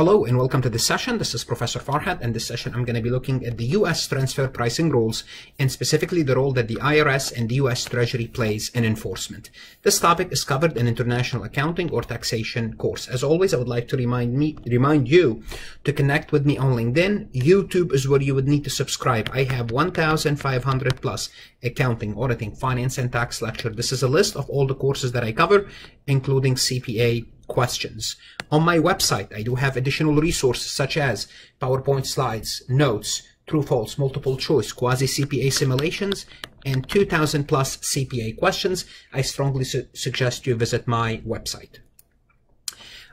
Hello and welcome to this session. This is Professor Farhat, and this session I'm going to be looking at the U.S. transfer pricing rules, and specifically the role that the IRS and the U.S. Treasury plays in enforcement. This topic is covered in International Accounting or Taxation course. As always, I would like to remind you to connect with me on LinkedIn. YouTube is where you would need to subscribe. I have 1,500 plus accounting, auditing, finance, and tax lecture. This is a list of all the courses that I cover, including CPA questions. On my website, I do have additional resources such as PowerPoint slides, notes, true false, multiple choice, quasi-CPA simulations, and 2,000 plus CPA questions. I strongly suggest you visit my website.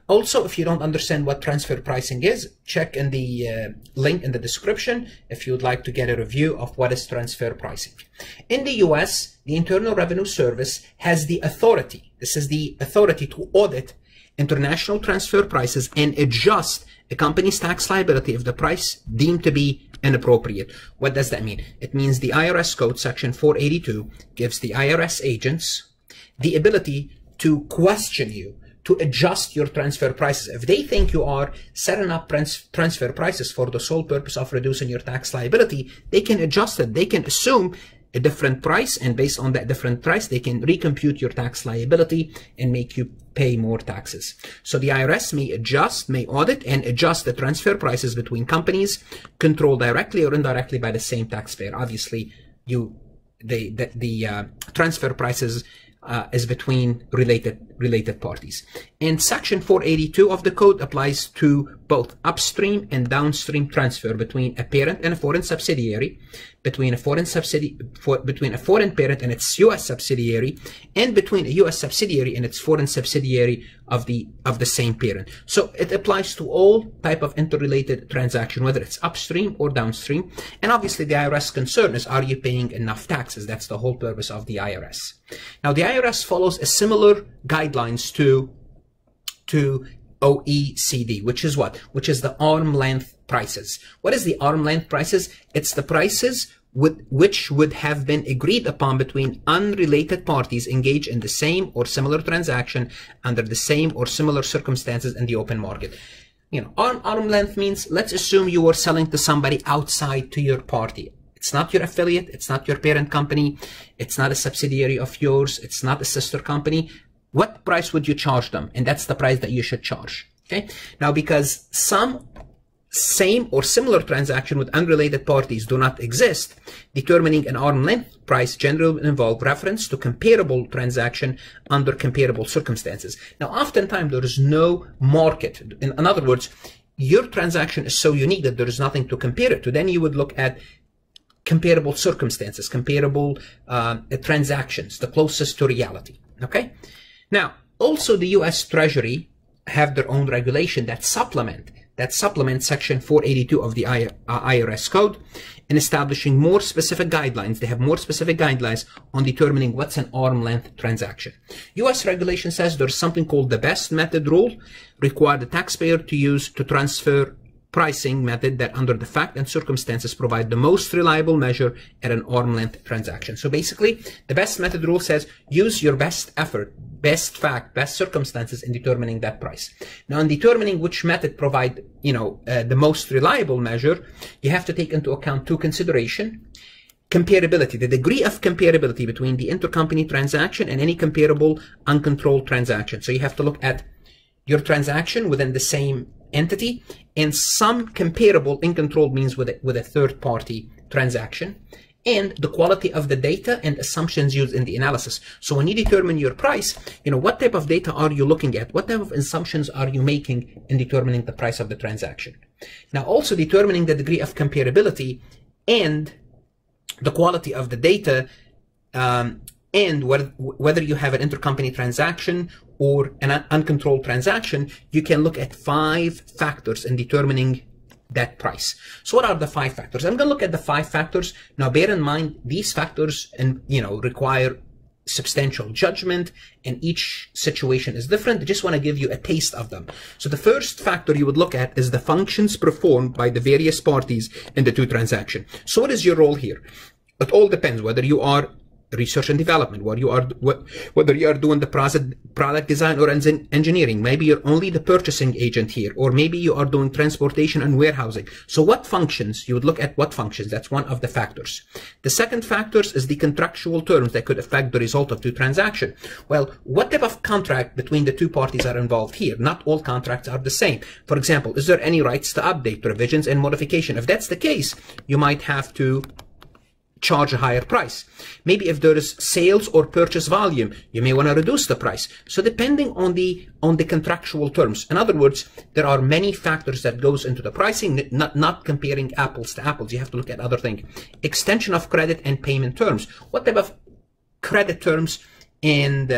Also, if you don't understand what transfer pricing is, check in the link in the description if you'd like to get a review of what is transfer pricing. In the US, the Internal Revenue Service has the authority, this is the authority to audit international transfer prices and adjust a company's tax liability if the price deemed to be inappropriate. What does that mean? It means the IRS code section 482 gives the IRS agents the ability to question you, to adjust your transfer prices. If they think you are setting up transfer prices for the sole purpose of reducing your tax liability, they can adjust it. They can assume a different price, and based on that different price, they can recompute your tax liability and make you pay more taxes. So the IRS may audit and adjust the transfer prices between companies controlled directly or indirectly by the same taxpayer. Obviously, the transfer prices is between related parties. And section 482 of the code applies to both upstream and downstream transfer between a parent and a foreign subsidiary, between a foreign parent and its U.S. subsidiary, and between a U.S. subsidiary and its foreign subsidiary of the same parent. So it applies to all type of interrelated transaction, whether it's upstream or downstream. And obviously the IRS concern is, are you paying enough taxes? That's the whole purpose of the IRS. Now, the IRS follows a similar guidelines to OECD, which is what? Which is the arm length prices. What is the arm length prices? It's the prices which would have been agreed upon between unrelated parties engaged in the same or similar transaction under the same or similar circumstances in the open market. You know, arm length means, let's assume you were selling to somebody outside to your party. It's not your affiliate, it's not your parent company, it's not a subsidiary of yours, it's not a sister company. What price would you charge them? And that's the price that you should charge, okay? Now, because some same or similar transaction with unrelated parties do not exist, determining an arm's length price generally will involve reference to comparable transaction under comparable circumstances. Now, oftentimes there is no market. In other words, your transaction is so unique that there is nothing to compare it to. Then you would look at comparable circumstances, comparable transactions, the closest to reality, okay? Now, also the U.S. Treasury have their own regulation that supplement section 482 of the IRS code in establishing more specific guidelines. They have more specific guidelines on determining what's an arm's length transaction. U.S. regulation says there's something called the best method rule, require the taxpayer to use to transfer pricing method that under the fact and circumstances provide the most reliable measure at an arm's length transaction. So basically, the best method rule says use your best effort, best fact, best circumstances in determining that price. Now, in determining which method provide, you know, the most reliable measure, you have to take into account two considerations. Comparability, the degree of comparability between the intercompany transaction and any comparable uncontrolled transaction. So you have to look at your transaction within the same entity and some comparable in control means with a third party transaction, and the quality of the data and assumptions used in the analysis. So when you determine your price, you know, what type of data are you looking at? What type of assumptions are you making in determining the price of the transaction? Now, also determining the degree of comparability and the quality of the data, and whether you have an intercompany transaction or an uncontrolled transaction, you can look at 5 factors in determining that price. So what are the 5 factors? I'm going to look at the 5 factors. Now, bear in mind, these factors, and you know, require substantial judgment, and each situation is different. I just want to give you a taste of them. So the first factor you would look at is the functions performed by the various parties in the two transactions. So what is your role here? It all depends whether you are research and development, whether you are doing the product design or engineering. Maybe you're only the purchasing agent here, or maybe you are doing transportation and warehousing. So what functions, you would look at what functions. That's one of the factors. The second factors is the contractual terms that could affect the result of the transaction. Well, what type of contract between the two parties are involved here? Not all contracts are the same. For example, is there any rights to update, revisions, and modification? If that's the case, you might have to charge a higher price. Maybe if there is sales or purchase volume, you may want to reduce the price. So depending on the contractual terms. In other words, there are many factors that goes into the pricing, not comparing apples to apples. You have to look at other things. Extension of credit and payment terms. What type of credit terms and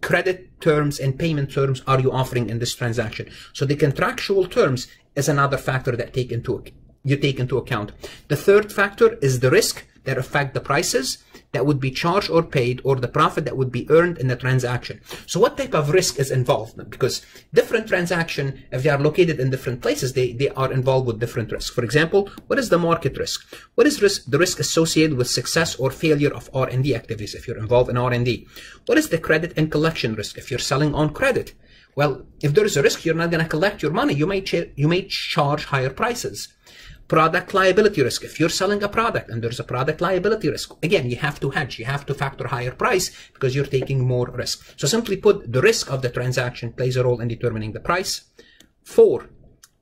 payment terms are you offering in this transaction? So the contractual terms is another factor that you take into account. The third factor is the risk that affect the prices that would be charged or paid, or the profit that would be earned in the transaction. So what type of risk is involved? Because different transaction, if they are located in different places, they are involved with different risks. For example, what is the market risk? What is the risk associated with success or failure of R&D activities if you're involved in R&D? What is the credit and collection risk if you're selling on credit? Well, if there is a risk you're not going to collect your money, you may charge higher prices. Product liability risk. If you're selling a product and there's a product liability risk, again, you have to hedge. You have to factor higher price because you're taking more risk. So simply put, the risk of the transaction plays a role in determining the price. 4,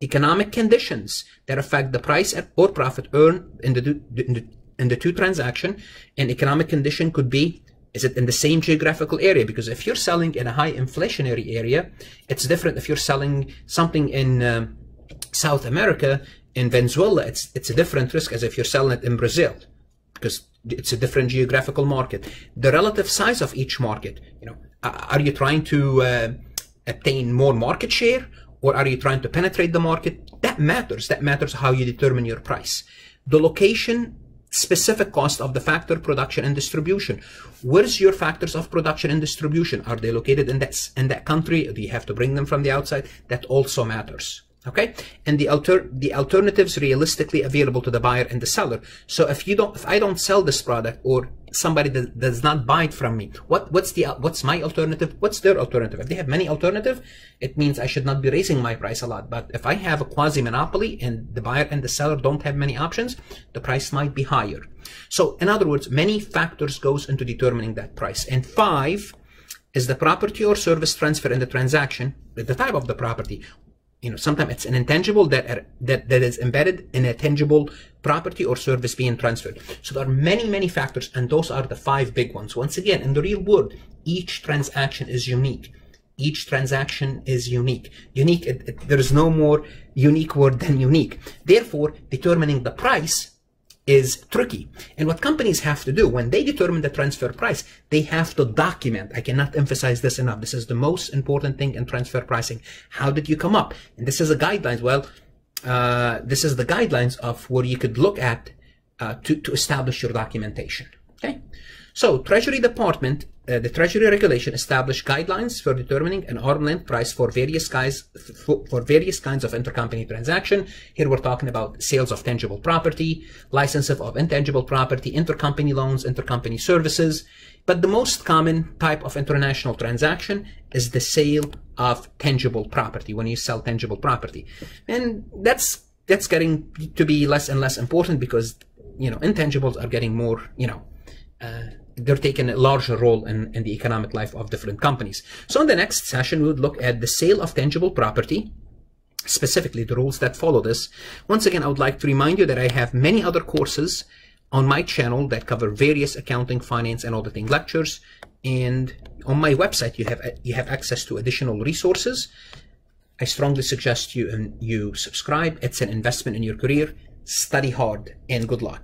economic conditions that affect the price or profit earned in the two transactions. An economic condition could be, is it in the same geographical area? Because if you're selling in a high inflationary area, it's different if you're selling something in South America. In Venezuela, it's a different risk as if you're selling it in Brazil, because it's a different geographical market. The relative size of each market, you know, are you trying to obtain more market share, or are you trying to penetrate the market? That matters. That matters how you determine your price. The location, specific cost of the factor, production and distribution. Where's your factors of production and distribution? Are they located in that country? Do you have to bring them from the outside? That also matters. Okay, and the alternatives realistically available to the buyer and the seller. So if I don't sell this product, or somebody that does not buy it from me, what's my alternative? What's their alternative? If they have many alternatives, it means I should not be raising my price a lot. But if I have a quasi-monopoly and the buyer and the seller don't have many options, the price might be higher. So in other words, many factors goes into determining that price. And 5 is the property or service transfer in the transaction, the type of the property. You know, sometimes it's an intangible that is embedded in a tangible property or service being transferred. So there are many factors, and those are the 5 big ones. Once again, in the real world, each transaction is unique. Each transaction is unique. Unique, there is no more unique word than unique. Therefore, determining the price is tricky. And what companies have to do when they determine the transfer price, they have to document. I cannot emphasize this enough. This is the most important thing in transfer pricing. How did you come up? And this is a guidelines. Well, this is the guidelines of what you could look at to establish your documentation. Okay. So Treasury Department, the Treasury Regulation established guidelines for determining an arm's length price for various kinds of intercompany transaction. Here we're talking about sales of tangible property, licenses of intangible property, intercompany loans, intercompany services. But the most common type of international transaction is the sale of tangible property, when you sell tangible property. And that's getting to be less and less important because, you know, intangibles are getting more, you know, they're taking a larger role in the economic life of different companies. So in the next session, we would look at the sale of tangible property, specifically the rules that follow this. Once again, I would like to remind you that I have many other courses on my channel that cover various accounting, finance, and auditing lectures. And on my website, you have access to additional resources. I strongly suggest you subscribe. It's an investment in your career. Study hard and good luck.